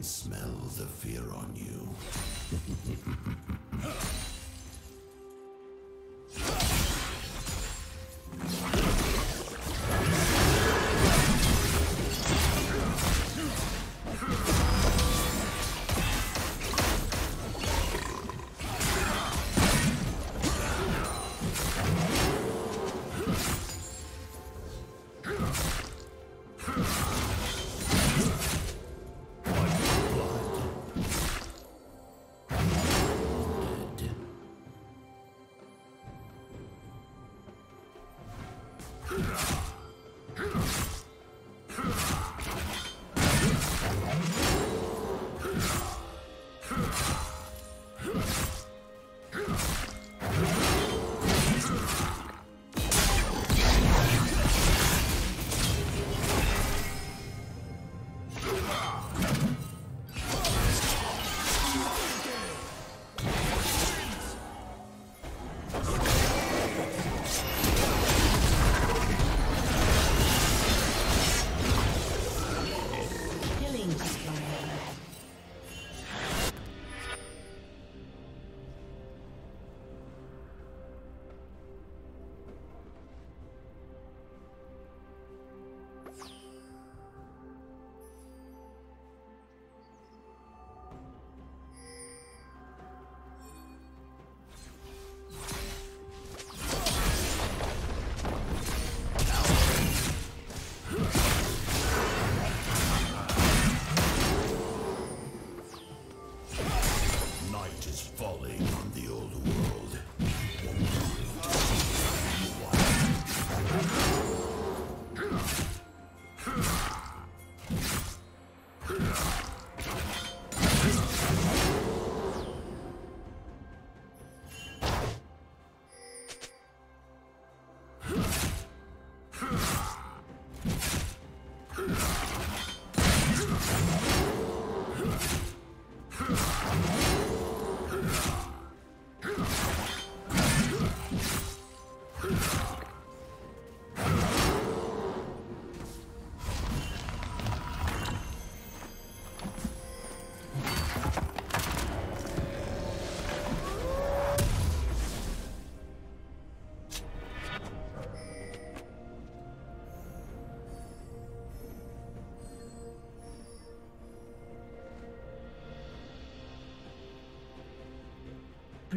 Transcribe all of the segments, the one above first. Smell the fear on you.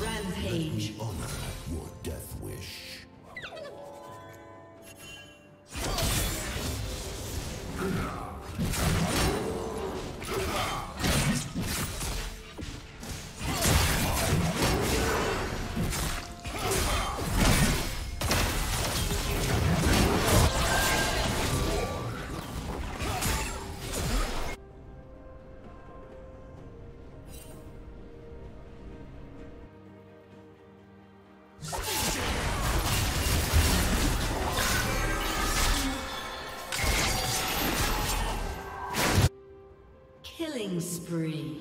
Rampage. Honor your death wish. Spree.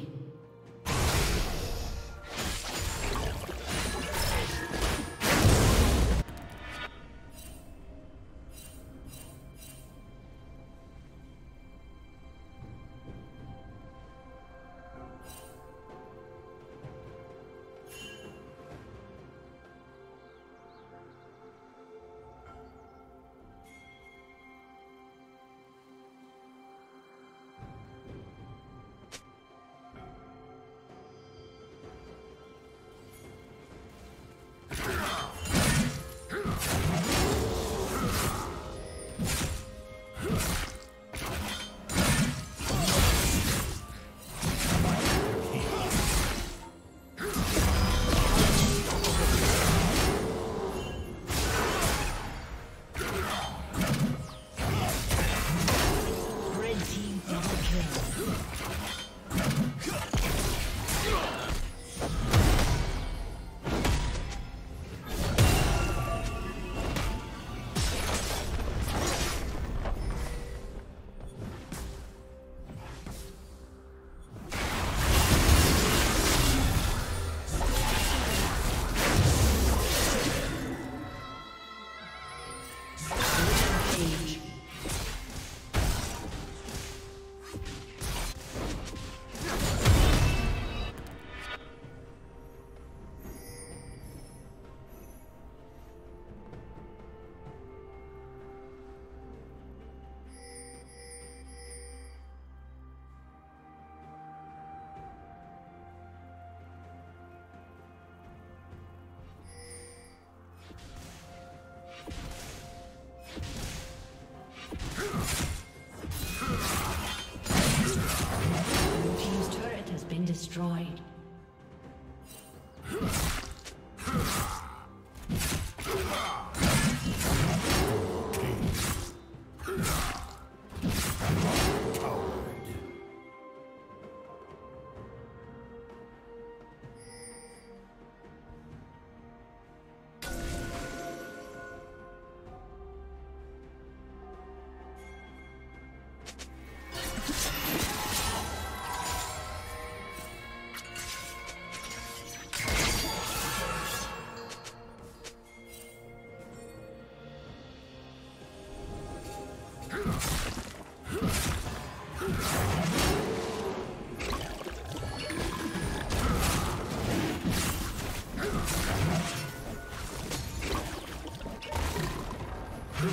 Red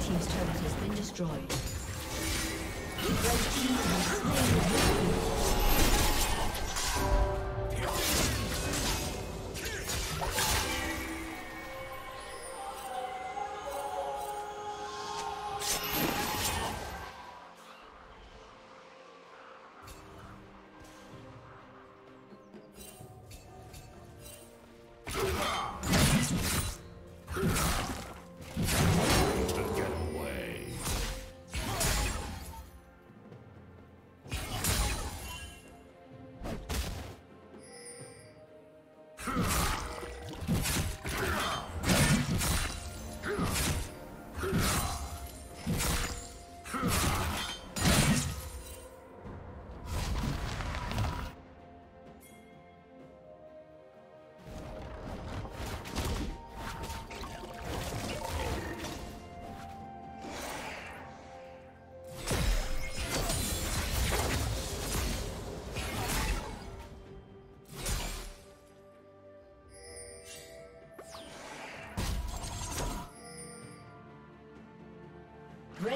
team's turret has been destroyed.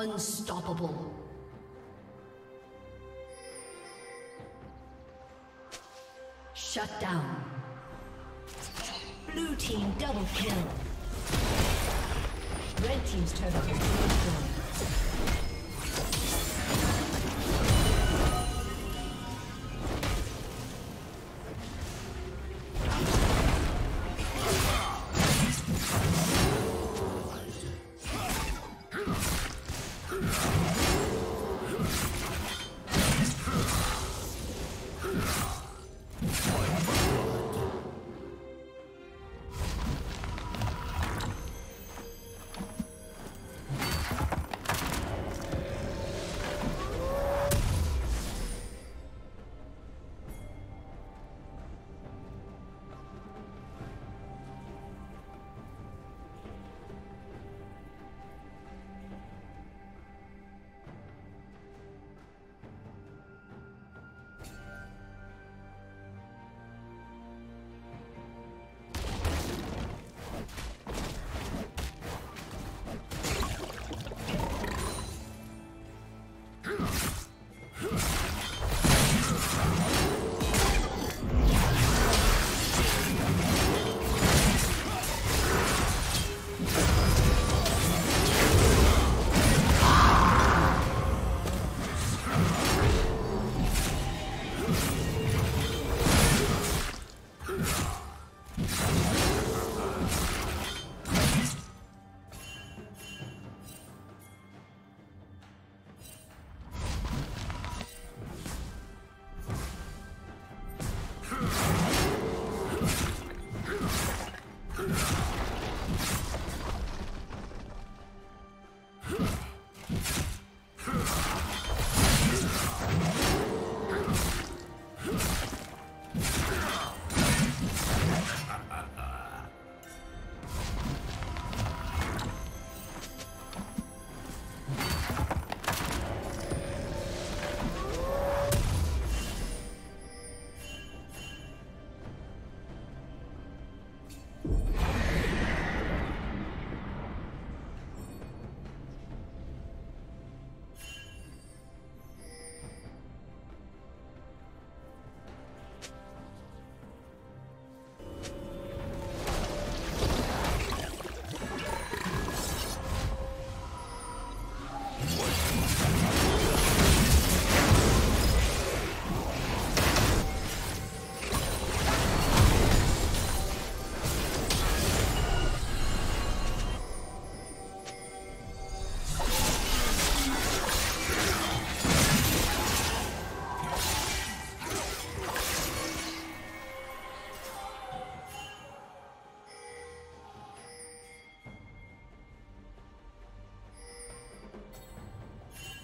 Unstoppable. Shut down. Blue team double kill. Red team's turret has been destroyed.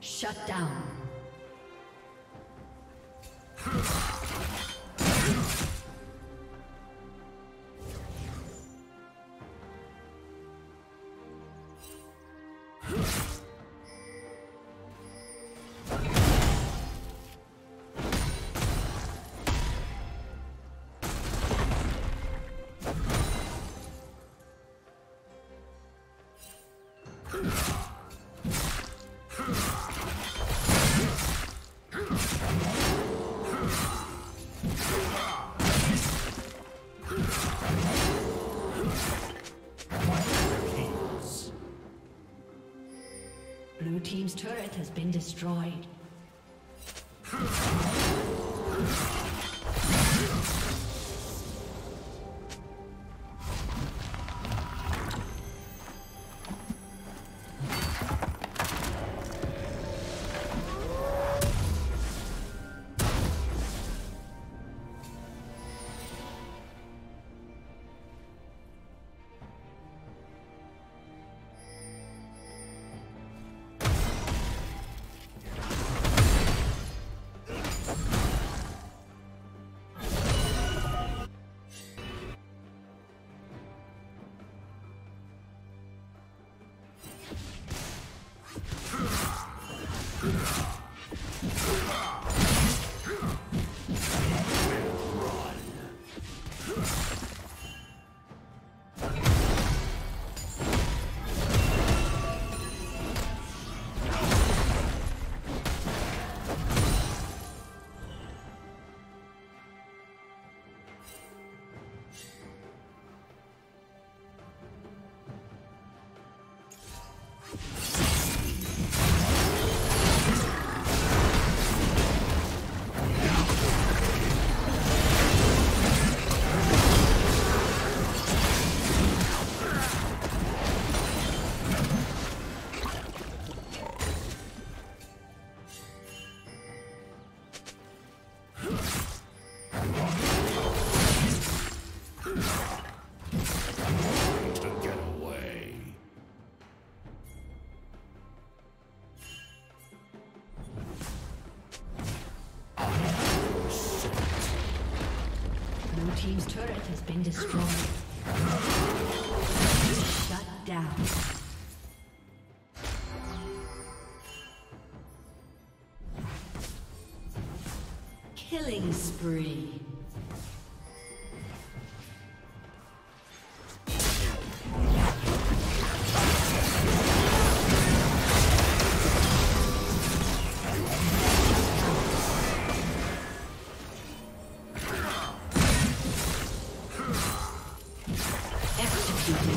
Shut down. Blue team's turret has been destroyed. Team's turret has been destroyed. Shut down. Killing spree. Executed.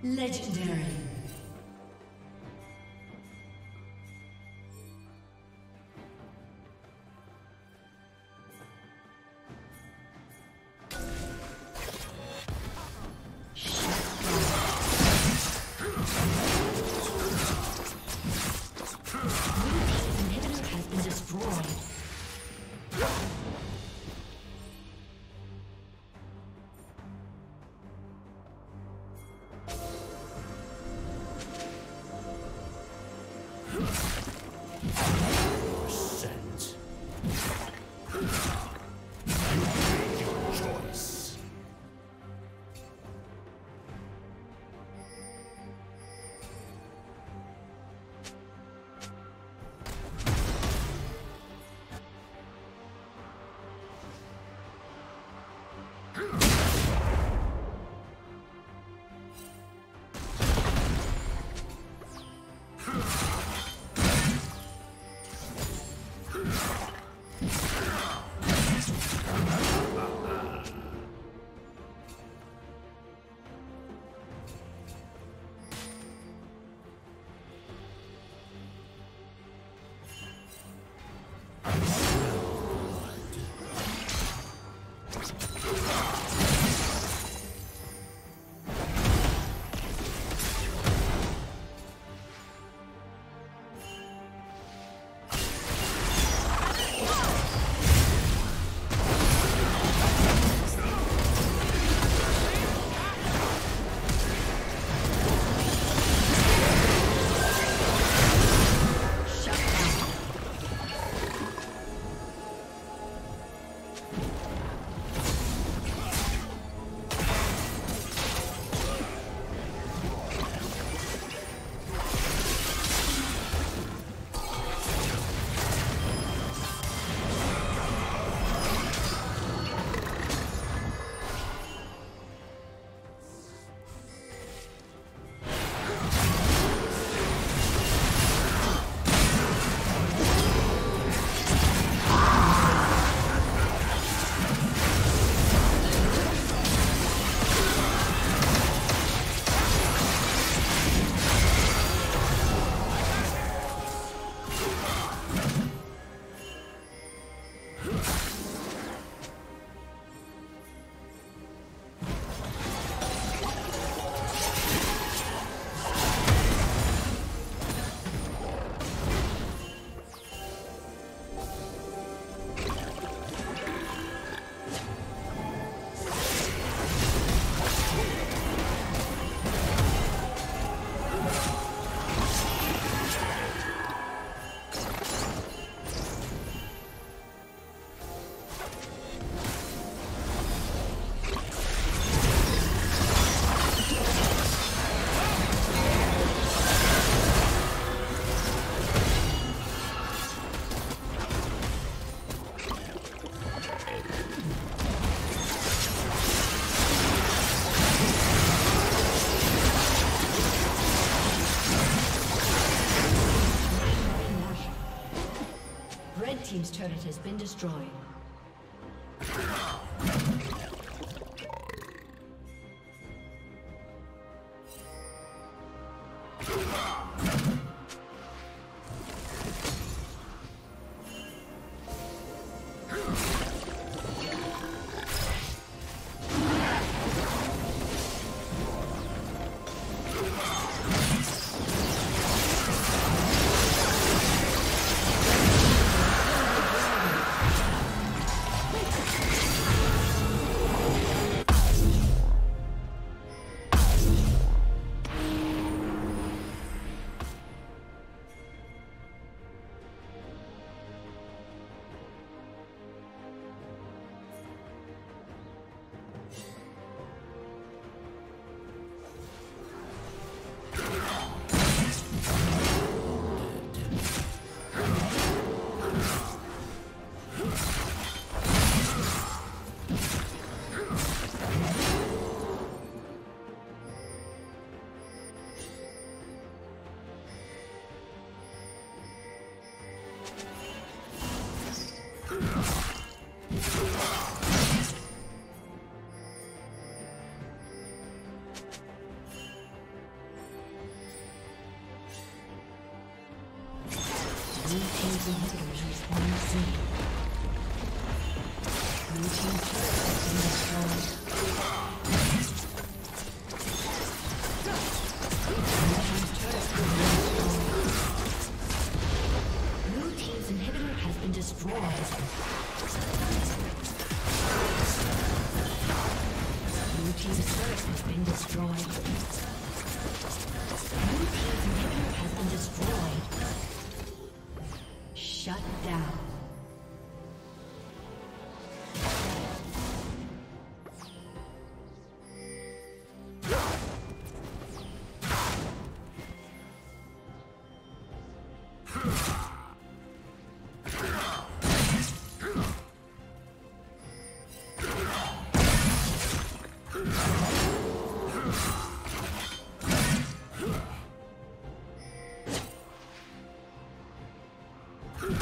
Legendary. Team's turret has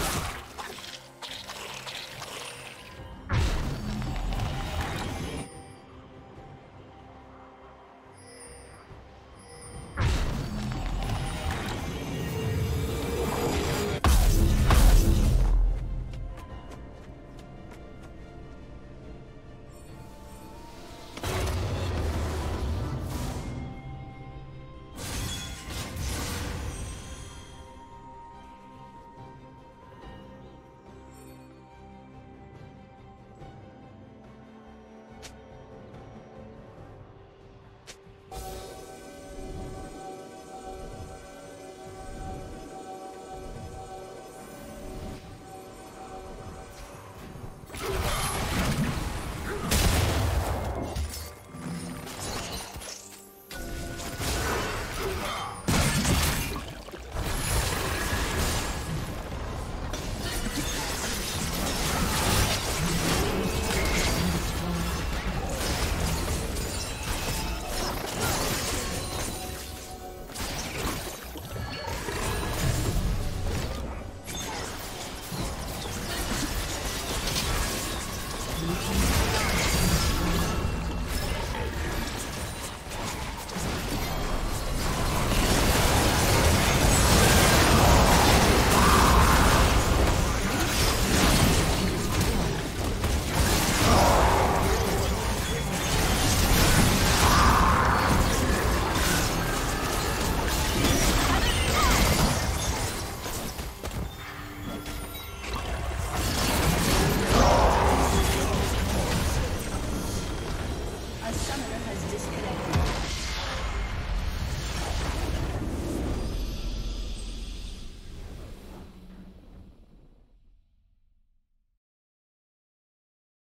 been destroyed.